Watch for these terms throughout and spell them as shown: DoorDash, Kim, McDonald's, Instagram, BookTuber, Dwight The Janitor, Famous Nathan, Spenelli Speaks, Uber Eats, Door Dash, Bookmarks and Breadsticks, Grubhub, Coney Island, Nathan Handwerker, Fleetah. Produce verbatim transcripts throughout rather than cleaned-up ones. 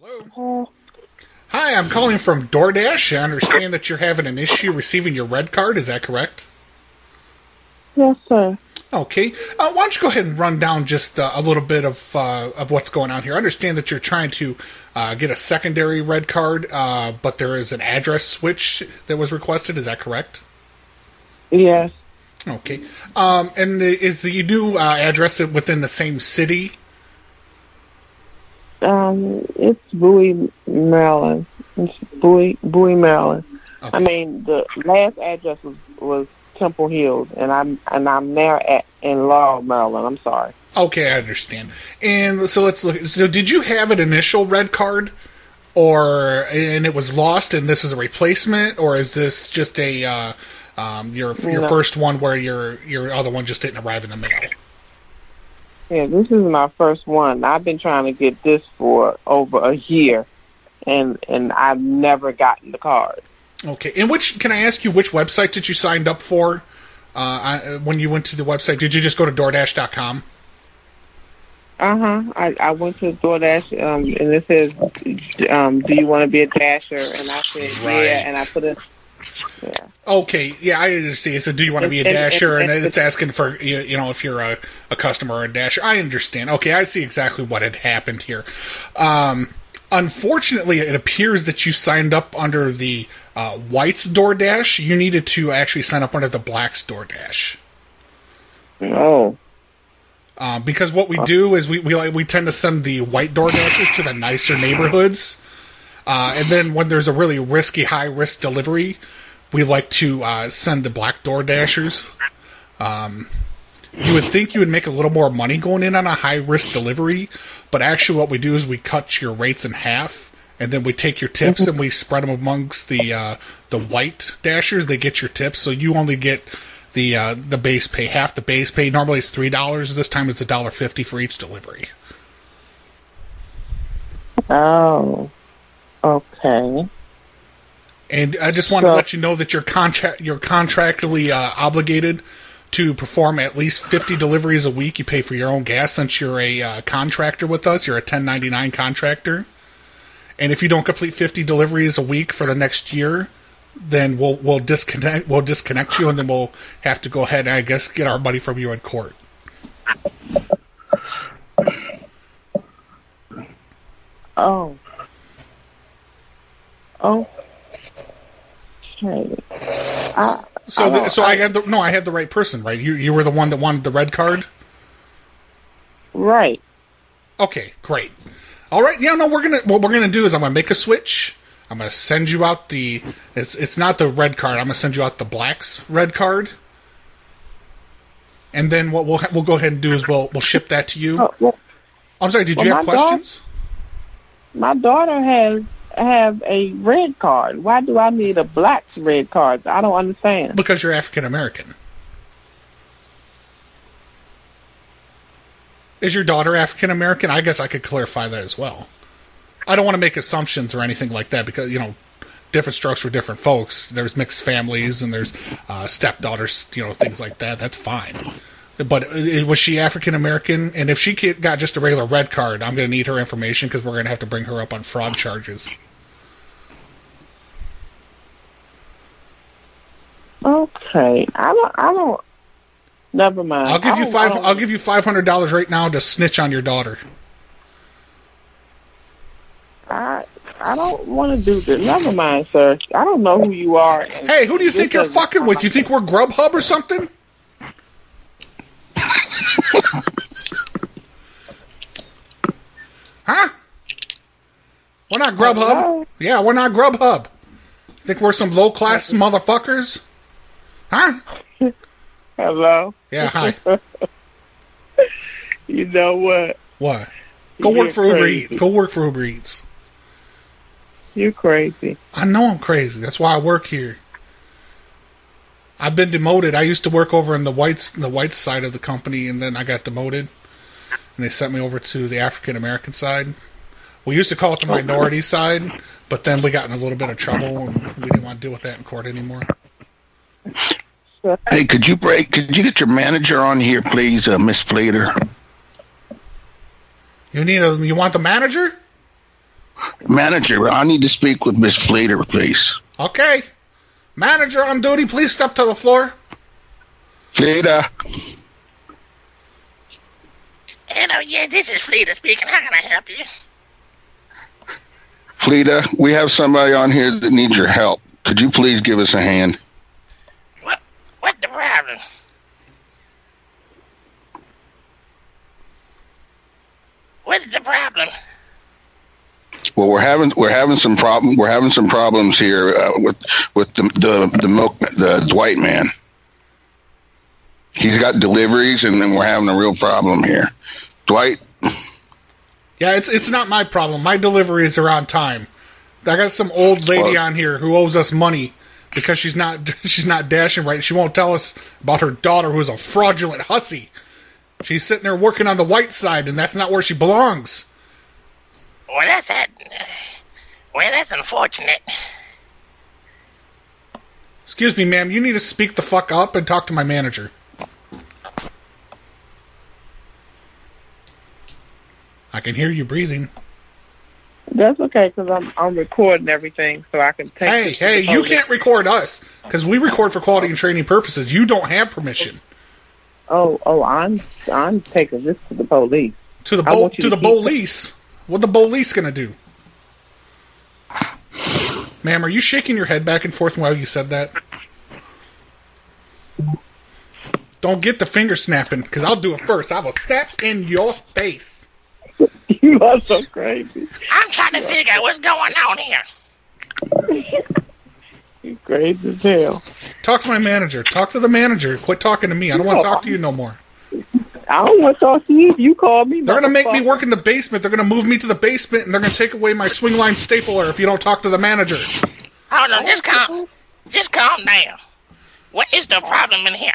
Hello? Hi, I'm calling from Door Dash. I understand that you're having an issue receiving your red card. Is that correct? Yes, sir. Okay. Uh, why don't you go ahead and run down just uh, a little bit of uh, of what's going on here. I understand that you're trying to uh, get a secondary red card, uh, but there is an address switch that was requested. Is that correct? Yes. Okay. Um, and is the, you do uh, address it within the same city? Um, it's Bowie, Maryland. It's Bowie, Bowie, Maryland. Okay. I mean, the last address was, was Temple Hills, and I'm and I'm now at in Laurel, Maryland. I'm sorry. Okay, I understand. And so let's look. So, did you have an initial red card, or and it was lost, and this is a replacement, or is this just a uh, um, your your no. first one where your your other one just didn't arrive in the mail? Yeah, this is my first one. I've been trying to get this for over a year, and and I've never gotten the card. Okay, and which can I ask you which website did you sign up for? Uh, I, when you went to the website, did you just go to door dash dot com? Uh huh. I, I went to DoorDash, um, and it says, um, "Do you want to be a dasher?" And I said, right. "Yeah," and I put it. Yeah. Okay, yeah, I see. It said, "Do you want to be a dasher?" And it's asking for you, you know, if you're a, a customer or a dasher. I understand. Okay, I see exactly what had happened here. Um, unfortunately, it appears that you signed up under the uh, White's Door Dash. You needed to actually sign up under the Black's Door Dash. Oh. Uh, because what we do is we we like, we tend to send the White Door Dashes to the nicer neighborhoods, uh, and then when there's a really risky, high risk delivery. We like to uh, send the Black Door Dashers. Um, you would think you would make a little more money going in on a high-risk delivery, but actually what we do is we cut your rates in half, and then we take your tips and we spread them amongst the uh, the White Dashers. They get your tips, so you only get the uh, the base pay, half the base pay. Normally it's three dollars. This time it's a dollar fifty for each delivery. Oh, okay. And I just want so, to let you know that you're contract you're contractually uh, obligated to perform at least fifty deliveries a week. You pay for your own gas since you're a uh, contractor with us. You're a ten ninety-nine contractor. And if you don't complete fifty deliveries a week for the next year, then we'll we'll disconnect we'll disconnect you, and then we'll have to go ahead and I guess get our money from you in court. Oh. Oh. Okay. I, so, I, the, so I, I had the no. I had the right person, right? You, you were the one that wanted the red card, right? Okay, great. All right, yeah. No, we're gonna. What we're gonna do is I'm gonna make a switch. I'm gonna send you out the. It's it's not the red card. I'm gonna send you out the Black's red card, and then what we'll we'll go ahead and do is we'll we'll ship that to you. Oh, well, I'm sorry. Did well, you have my questions? Da- my daughter has. Have a red card. Why do I need a Black's red card? I don't understand. Because you're African American. Is your daughter African American? I guess I could clarify that as well. I don't want to make assumptions or anything like that because, you know, different strokes for different folks. There's mixed families and there's uh, stepdaughters, you know, things like that. That's fine. But was she African American? And if she got just a regular red card, I'm going to need her information because we're going to have to bring her up on fraud charges. Okay, I don't. I don't. Never mind. I'll give you five. I'll give you five hundred dollars right now to snitch on your daughter. I I don't want to do this. Never mind, sir. I don't know who you are. Hey, who do you think you're fucking with? You think we're Grubhub or something? Huh? We're not Grubhub. Hello? Yeah, we're not Grubhub. Think we're some low class motherfuckers? Huh? Hello. Yeah. Hi. You know what? What? Go You're work for crazy. Uber Eats. Go work for Uber Eats. You're crazy. I know I'm crazy. That's why I work here. I've been demoted. I used to work over in the whites, the white side of the company, and then I got demoted, and they sent me over to the African American side. We used to call it the minority side, but then we got in a little bit of trouble, and we didn't want to deal with that in court anymore. Hey, could you break? Could you get your manager on here, please, uh, Miss Fleetah? You need a. You want the manager? Manager, I need to speak with Miss Fleetah, please. Okay. Manager on duty, please step to the floor. Fleetah. Hello, yeah, this is Fleetah speaking. How can I help you? Fleetah, we have somebody on here that needs your help. Could you please give us a hand? What? What's the problem? What's the problem? Well, we're having we're having some problem we're having some problems here uh, with with the the the, milk, the Dwight man. He's got deliveries, and then we're having a real problem here. Dwight. Yeah, it's it's not my problem. My deliveries are on time. I got some old lady well, on here who owes us money because she's not she's not dashing right. She won't tell us about her daughter, who's a fraudulent hussy. She's sitting there working on the white side, and that's not where she belongs. Well, that's that. Well, that's unfortunate. Excuse me, ma'am. You need to speak the fuck up and talk to my manager. I can hear you breathing. That's okay, because I'm, I'm recording everything, so I can take... Hey, hey, you can't record us, because we record for quality and training purposes. You don't have permission. Oh, oh, I'm I'm taking this to the police. To the bo to the police? What the police gonna do? Ma'am, are you shaking your head back and forth while you said that? Don't get the finger snapping, because I'll do it first. I will snap in your face. You are so crazy. I'm trying to figure out what's going on here. You're crazy as hell. Talk to my manager. Talk to the manager. Quit talking to me. I don't want to talk to you no more. I don't want to talk to you if you call me. They're going to make me work in the basement. They're going to move me to the basement, and they're going to take away my swing line stapler if you don't talk to the manager. Hold on. Just calm. Just calm down. What is the problem in here?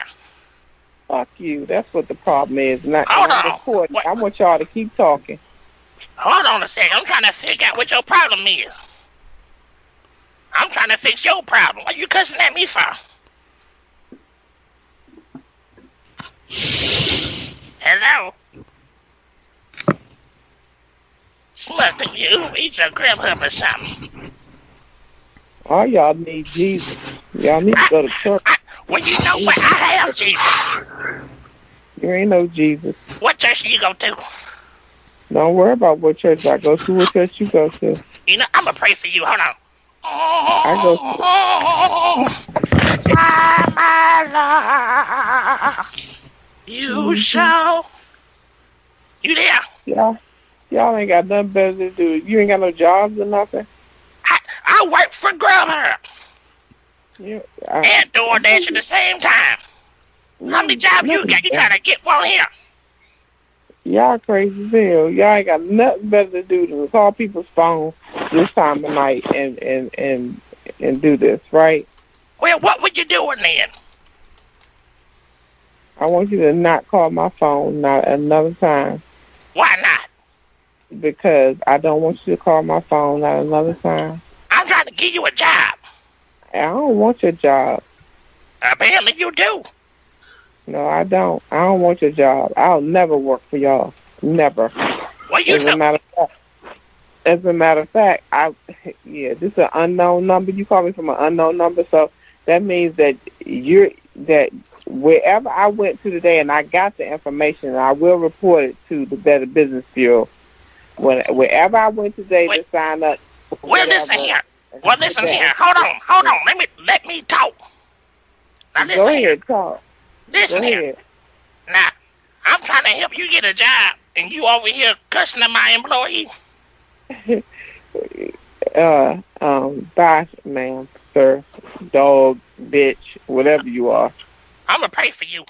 Fuck you. That's what the problem is. Not, Hold on. What? I want y'all to keep talking. Hold on a second. I'm trying to figure out what your problem is. I'm trying to fix your problem. What are you cussing at me for? Hello? Must have you eat some grub hub or something. All y'all need Jesus. Y'all need I, to go to church. I, well, you know what? I have Jesus. There ain't no Jesus. What church you go to? Don't worry about what church I go to. What church you go to? You know, I'm going to pray for you. Hold on. I go to... My, my Lord, you mm-hmm. show... You there? Yeah. Y'all ain't got nothing better to do. You ain't got no jobs or nothing? I, I work for Grubhub. Yeah, I, and Door Dash at the same time. How many jobs you got? You trying to get one here? Y'all crazy as hell. Y'all ain't got nothing better to do than call people's phones this time of night and, and, and, and do this, right? Well, what were you doing then? I want you to not call my phone not another time. Why not? Because I don't want you to call my phone not another time. I'm trying to give you a job. I don't want your job. Apparently you do. No, I don't. I don't want your job. I'll never work for y'all. Never. Well, you as, a matter of fact, as a matter of fact, I yeah, this is an unknown number. You call me from an unknown number, so that means that you're that wherever I went to today, and I got the information, and I will report it to the Better Business Bureau. When wherever I went today Wait, to sign up. Well, listen here. Well, listen today. here. Hold on. Hold on. Let me let me talk. Now, listen Go ahead. Here. Talk. Listen here. Now, I'm trying to help you get a job, and you over here cussing at my employee. uh, um, bye, ma'am, sir, dog, bitch, whatever you are. I'm going to pray for you.